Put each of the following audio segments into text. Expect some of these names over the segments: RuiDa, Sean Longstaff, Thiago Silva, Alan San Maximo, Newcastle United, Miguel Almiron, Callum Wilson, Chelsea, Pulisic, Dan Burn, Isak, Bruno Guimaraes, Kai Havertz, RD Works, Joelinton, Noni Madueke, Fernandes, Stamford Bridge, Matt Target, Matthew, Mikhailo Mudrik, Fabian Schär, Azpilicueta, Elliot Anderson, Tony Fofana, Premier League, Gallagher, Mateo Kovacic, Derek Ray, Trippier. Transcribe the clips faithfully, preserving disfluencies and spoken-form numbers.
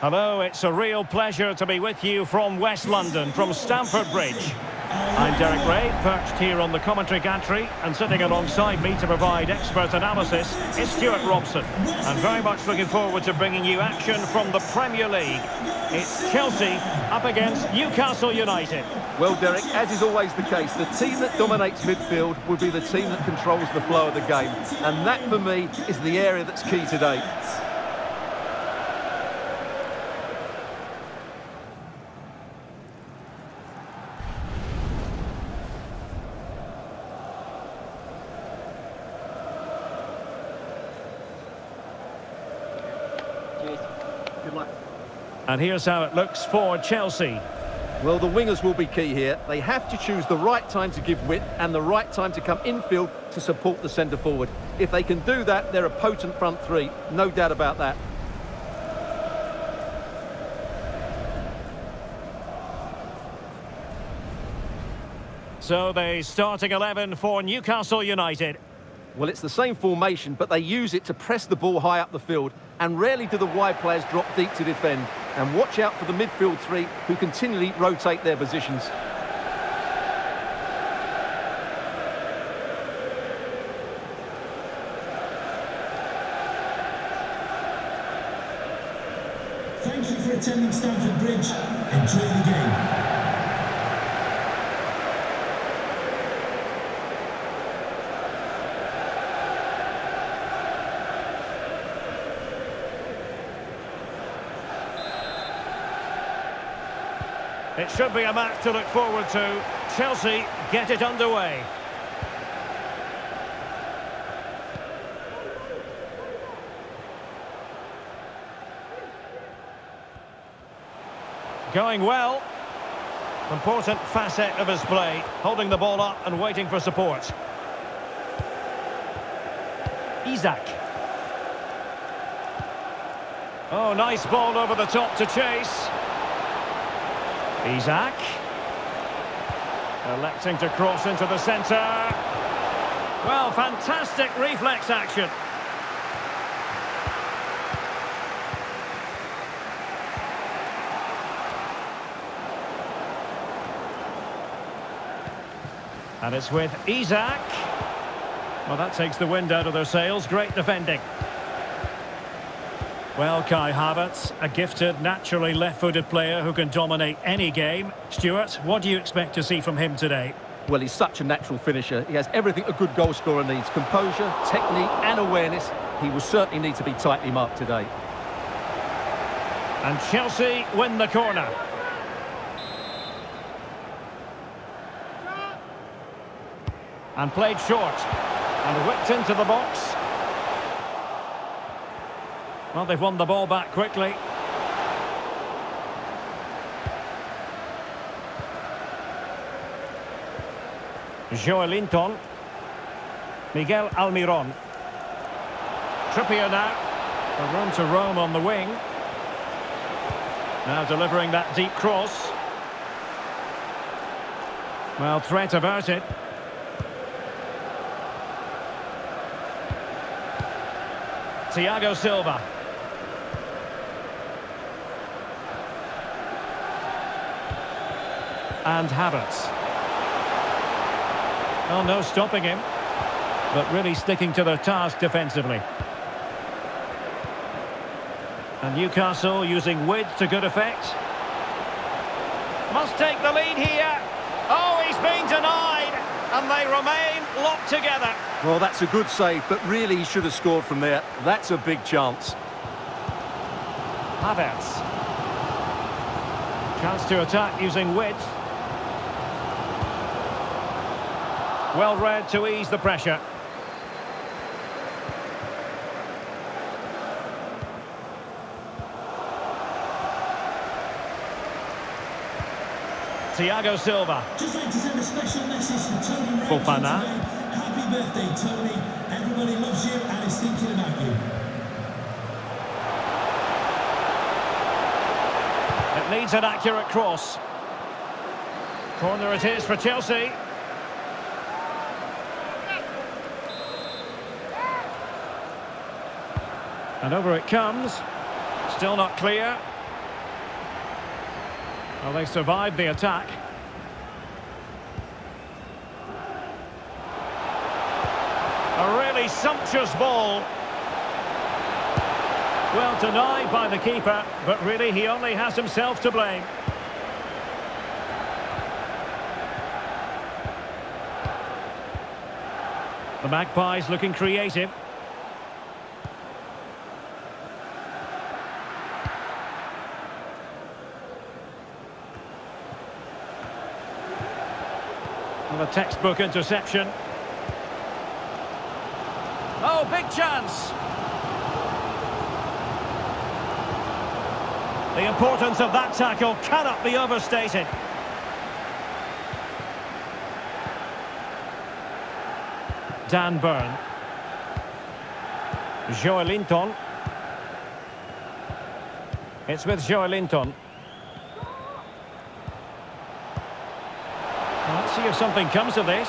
Hello, it's a real pleasure to be with you from West London, from Stamford Bridge. I'm Derek Ray, perched here on the commentary gantry, and sitting alongside me to provide expert analysis is Stuart Robson. I'm very much looking forward to bringing you action from the Premier League. It's Chelsea up against Newcastle United. Well, Derek, as is always the case, the team that dominates midfield will be the team that controls the flow of the game. And that, for me, is the area that's key today. And here's how it looks for Chelsea. Well, the wingers will be key here. They have to choose the right time to give width and the right time to come infield to support the centre-forward. If they can do that, they're a potent front three. No doubt about that. So the starting eleven for Newcastle United. Well, it's the same formation, but they use it to press the ball high up the field. And rarely do the wide players drop deep to defend. And watch out for the midfield three who continually rotate their positions. Thank you for attending Stamford Bridge. Enjoy the game. It should be a match to look forward to. Chelsea get it underway. Going well. Important facet of his play. Holding the ball up and waiting for support. Isak. Oh, nice ball over the top to chase. Isak, electing to cross into the centre. Well, fantastic reflex action. And it's with Isak. Well, that takes the wind out of their sails. Great defending. Well, Kai Havertz, a gifted, naturally left-footed player who can dominate any game. Stuart, what do you expect to see from him today? Well, he's such a natural finisher. He has everything a good goal scorer needs. Composure, technique and awareness. He will certainly need to be tightly marked today. And Chelsea win the corner. And played short. And whipped into the box. Well, they've won the ball back quickly. Joelinton. Miguel Almiron. Trippier now. A run to roam on the wing. Now delivering that deep cross. Well, threat averted. Thiago Silva. And Havertz. Well, no stopping him, but really sticking to their task defensively. And Newcastle using width to good effect. Must take the lead here. Oh, he's been denied, and they remain locked together. Well, that's a good save, but really he should have scored from there. That's a big chance. Havertz. Chance to attack using width. Well read to ease the pressure. Thiago Silva. Just like to send a special message to Tony Fofana. Happy birthday, Tony. Everybody loves you and is thinking about you. It needs an accurate cross. Corner it is for Chelsea. And over it comes. Still not clear. Well, they survived the attack. A really sumptuous ball. Well, denied by the keeper, but really he only has himself to blame. The Magpies looking creative. And a textbook interception. Oh, big chance! The importance of that tackle cannot be overstated. Dan Burn. Joelinton. It's with Joelinton. Let's see if something comes of this.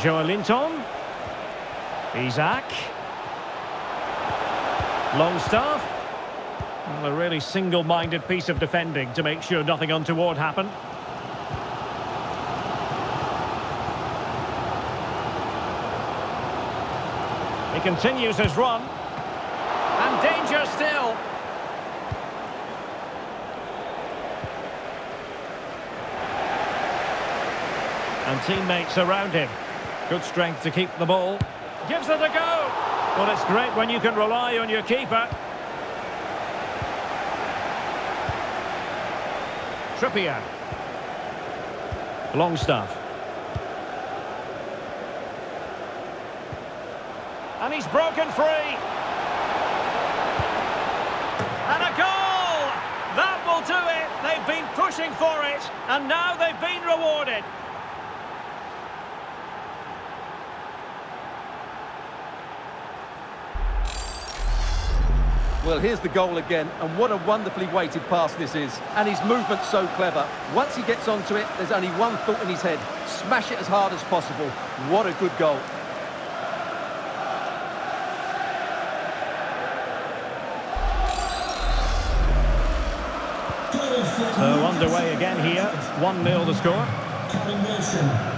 Joelinton. Isak. Longstaff. Well, a really single-minded piece of defending to make sure nothing untoward happened. He continues his run. And danger still. And teammates around him. Good strength to keep the ball. Gives it a go. Well, it's great when you can rely on your keeper. Trippier. Longstaff. And he's broken free. And a goal! That will do it. They've been pushing for it, and now they've been rewarded. Well, here's the goal again, and what a wonderfully weighted pass this is. And his movement's so clever. Once he gets onto it, there's only one thought in his head. Smash it as hard as possible. What a good goal. So, underway again here. one nil the score. Callum Wilson.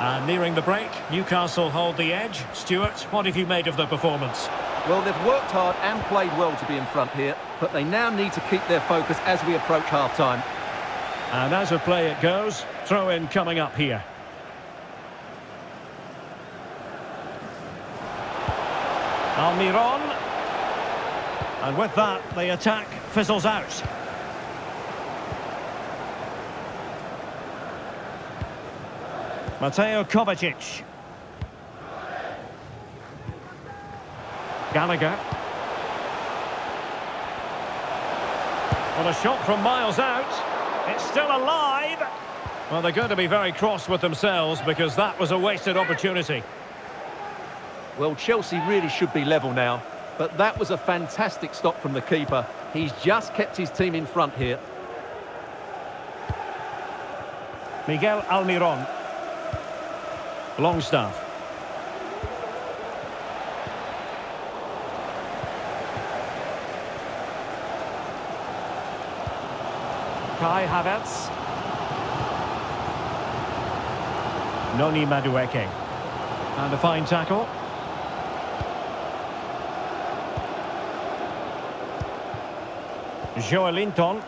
And nearing the break, Newcastle hold the edge. Stuart, what have you made of the performance? Well, they've worked hard and played well to be in front here, but they now need to keep their focus as we approach half-time. And as a play it goes, throw-in coming up here. Almiron. And with that, the attack fizzles out. Mateo Kovacic. Gallagher. Well, a shot from miles out. It's still alive. Well, they're going to be very cross with themselves because that was a wasted opportunity. Well, Chelsea really should be level now, but that was a fantastic stop from the keeper. He's just kept his team in front here. Miguel Almiron. Longstaff. Kai Havertz. Noni Madueke. And a fine tackle. Joelinton.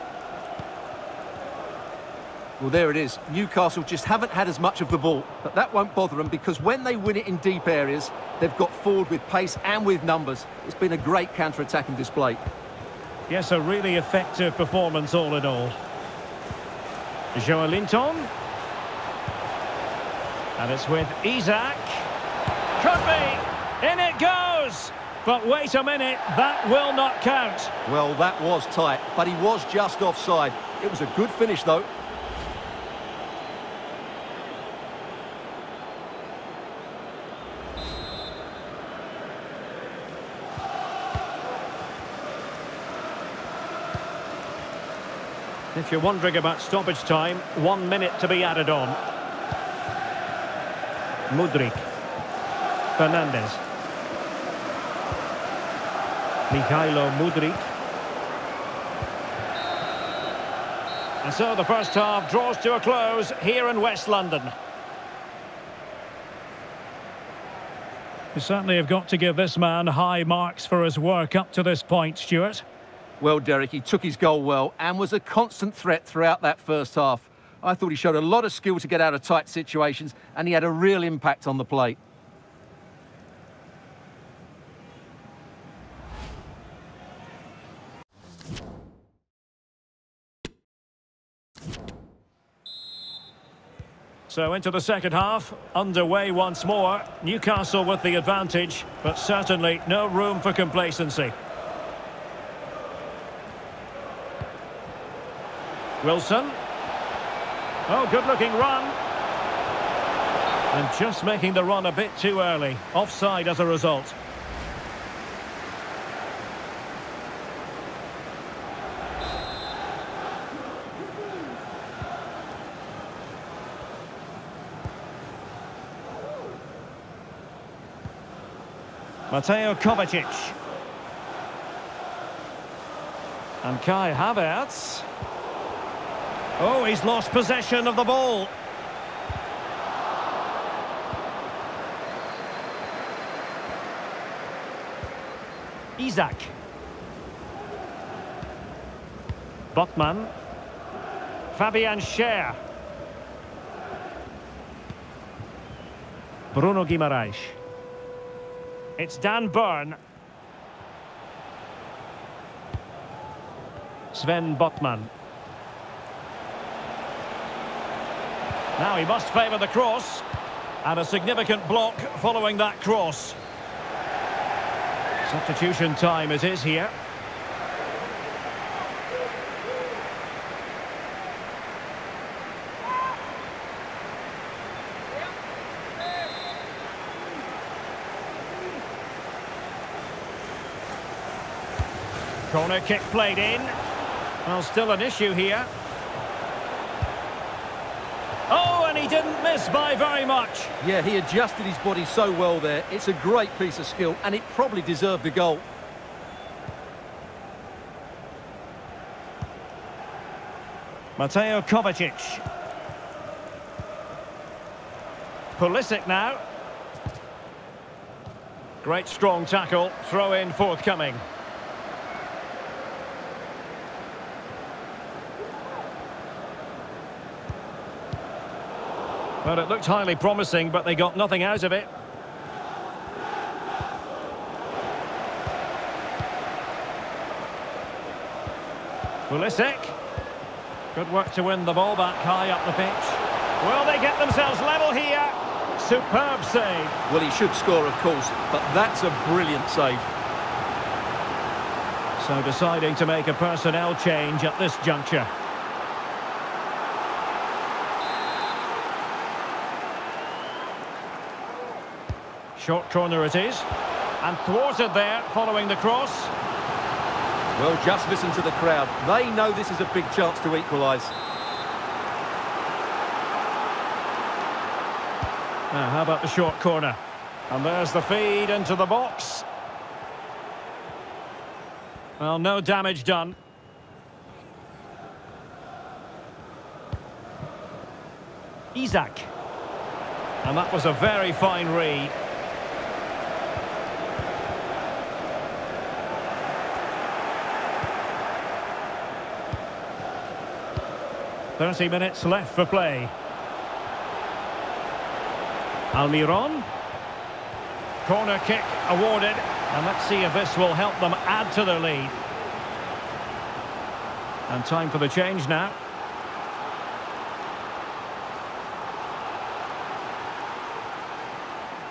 Well, there it is. Newcastle just haven't had as much of the ball, but that won't bother them because when they win it in deep areas, they've got forward with pace and with numbers. It's been a great counter-attacking display. Yes, a really effective performance all in all. Joelinton. And it's with Isak. Could be! In it goes! But wait a minute, that will not count. Well, that was tight, but he was just offside. It was a good finish, though. If you're wondering about stoppage time, one minute to be added on. Mudrik. Fernandes. Mikhailo Mudrik. And so the first half draws to a close here in West London. We certainly have got to give this man high marks for his work up to this point, Stuart. Well, Derek, he took his goal well and was a constant threat throughout that first half. I thought he showed a lot of skill to get out of tight situations, and he had a real impact on the play. So into the second half, underway once more. Newcastle with the advantage, but certainly no room for complacency. Wilson. Oh, good-looking run. And just making the run a bit too early. Offside as a result. Mateo Kovacic. And Kai Havertz. Oh, he's lost possession of the ball. Isak. Botman. Fabian Schär. Bruno Guimaraes. It's Dan Burn. Sven Botman. Now he must favour the cross. And a significant block following that cross. Substitution time it is here. Corner kick played in. Well, still an issue here. Oh, and he didn't miss by very much. Yeah, he adjusted his body so well there. It's a great piece of skill, and it probably deserved the goal. Mateo Kovacic. Pulisic now. Great strong tackle. Throw in forthcoming. Well, it looked highly promising, but they got nothing out of it. Pulisic. Good work to win the ball back high up the pitch. Will they get themselves level here? Superb save. Well, he should score, of course, but that's a brilliant save. So deciding to make a personnel change at this juncture. Short corner it is, and thwarted there following the cross. Well, just listen to the crowd. They know this is a big chance to equalise. Now, how about the short corner? And there's the feed into the box. Well, no damage done. Isak. And that was a very fine read. thirty minutes left for play. Almiron. Corner kick awarded. And let's see if this will help them add to their lead. And time for the change now.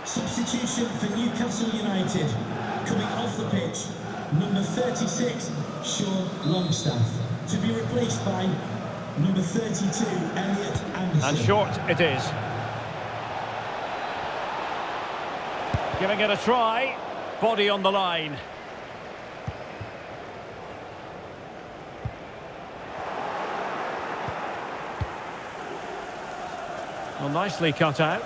Substitution for Newcastle United. Coming off the pitch, number thirty-six, Sean Longstaff. To be replaced by number thirty-two, Elliot Anderson. And short it is. Giving it a try. Body on the line. Well, nicely cut out.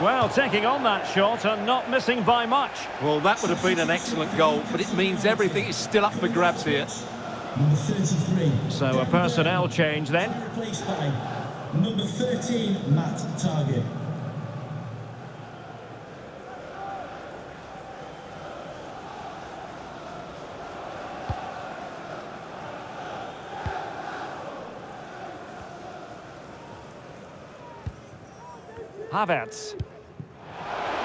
Well, taking on that shot and not missing by much. Well, that would have been an excellent goal, but it means everything is still up for grabs here. So a personnel change then. Replaced by number thirteen, Matt Target. Havertz.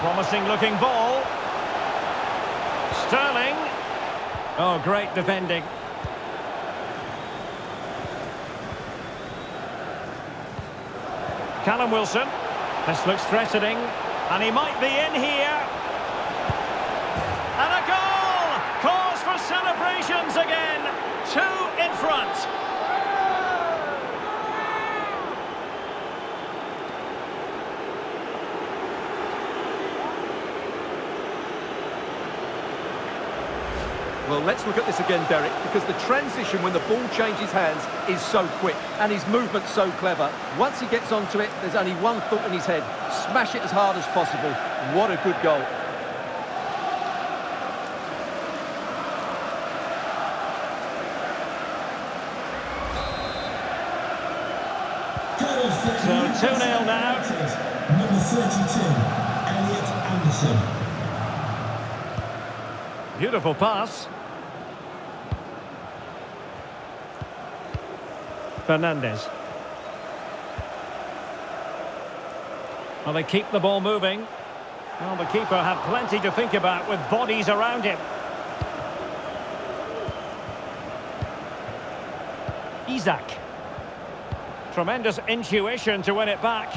Promising looking ball. Sterling. Oh, great defending. Callum Wilson. This looks threatening. And he might be in here. And a goal! Cause for celebrations again. Two in front. Well, let's look at this again, Derek, because the transition when the ball changes hands is so quick and his movement so clever. Once he gets onto it, there's only one thought in his head. Smash it as hard as possible. What a good goal. So two nil now. Number thirty-two, Elliot Anderson. Beautiful pass. Fernandes. Well, they keep the ball moving. Well, the keeper had plenty to think about with bodies around him. Isak. Tremendous intuition to win it back.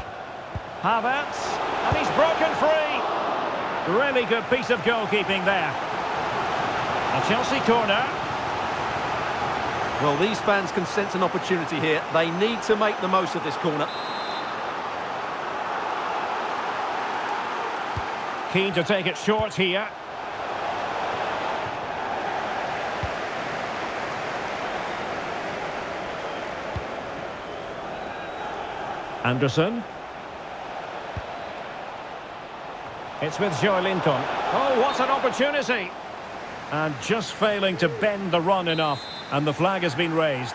Havertz. And he's broken free. Really good piece of goalkeeping there. A Chelsea corner. Well, these fans can sense an opportunity here. They need to make the most of this corner. Keen to take it short here. Anderson. It's with Joelinton. Oh, what an opportunity! And just failing to bend the run enough, and the flag has been raised.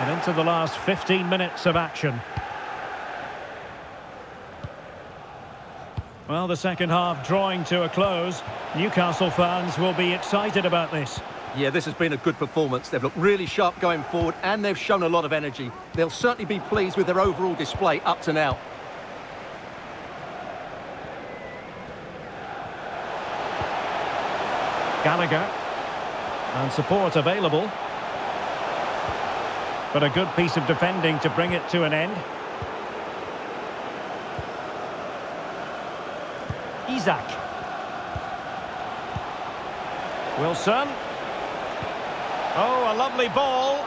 And into the last fifteen minutes of action. Well, the second half drawing to a close. Newcastle fans will be excited about this. Yeah, this has been a good performance. They've looked really sharp going forward, and they've shown a lot of energy. They'll certainly be pleased with their overall display up to now. Gallagher, and support available, but a good piece of defending to bring it to an end. Isak. Wilson. Oh, a lovely ball.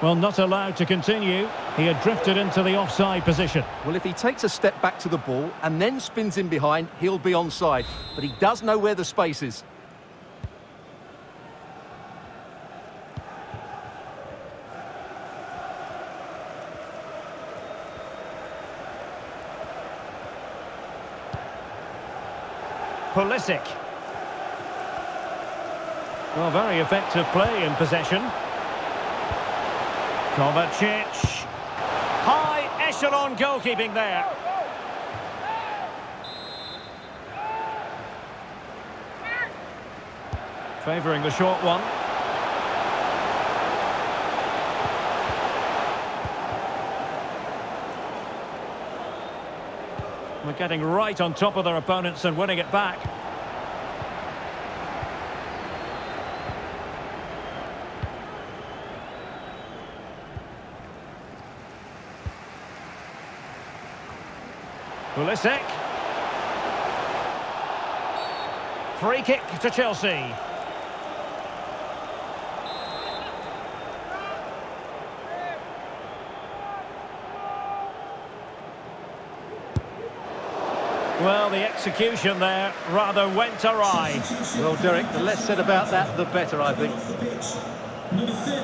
Well, not allowed to continue. He had drifted into the offside position. Well, if he takes a step back to the ball and then spins in behind, he'll be onside, but he does know where the space is. Pulisic. Well, very effective play in possession. Kovacic. High echelon goalkeeping there. Favouring the short one. We're getting right on top of their opponents and winning it back. Pulisic. Free kick to Chelsea. Well, the execution there rather went awry. Well, Derek, the less said about that, the better, I think.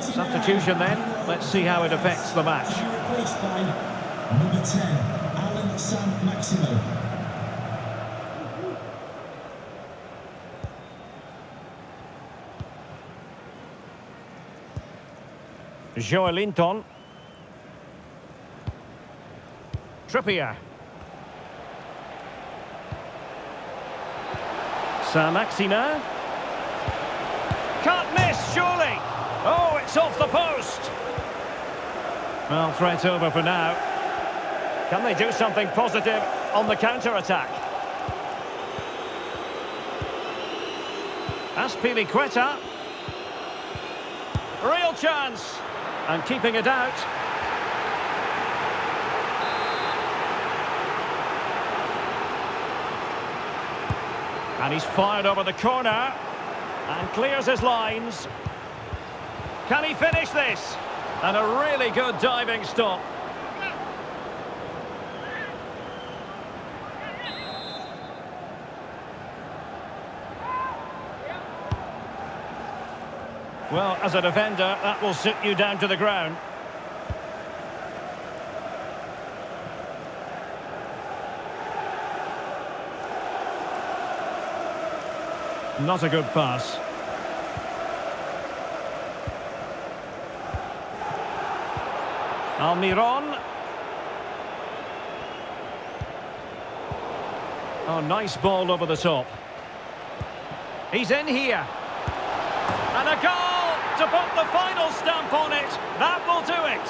Substitution then. Let's see how it affects the match. Replaced by number ten, Alan San Maximo. Joelinton. Trippier. Samaxima. Can't miss, surely. Oh, it's off the post. Well, threat over for now. Can they do something positive on the counter-attack? Azpilicueta. Real chance. And keeping it out. And he's fired over the corner. And clears his lines. Can he finish this? And a really good diving stop. Well, as a defender, that will sit you down to the ground. Not a good pass. Almiron. Oh, nice ball over the top. He's in here. And a goal! To put the final stamp on it, that will do it.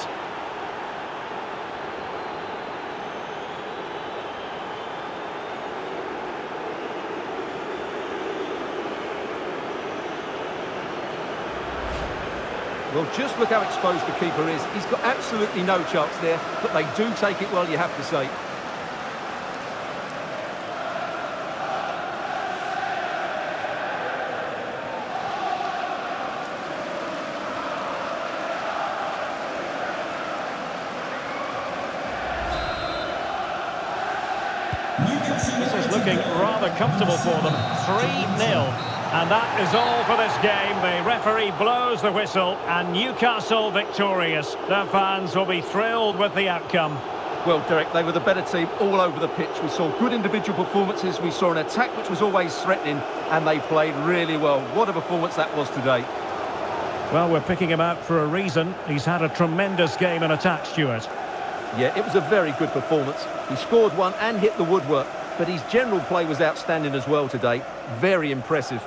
Well, just look how exposed the keeper is. He's got absolutely no chance there, but they do take it well, you have to say. This is looking rather comfortable for them. three nil. And that is all for this game. The referee blows the whistle and Newcastle victorious. Their fans will be thrilled with the outcome. Well, Derek, they were the better team all over the pitch. We saw good individual performances. We saw an attack which was always threatening. And they played really well. What a performance that was today. Well, we're picking him out for a reason. He's had a tremendous game in attack, Stuart. Yeah, it was a very good performance. He scored one and hit the woodwork. But his general play was outstanding as well today. Very impressive.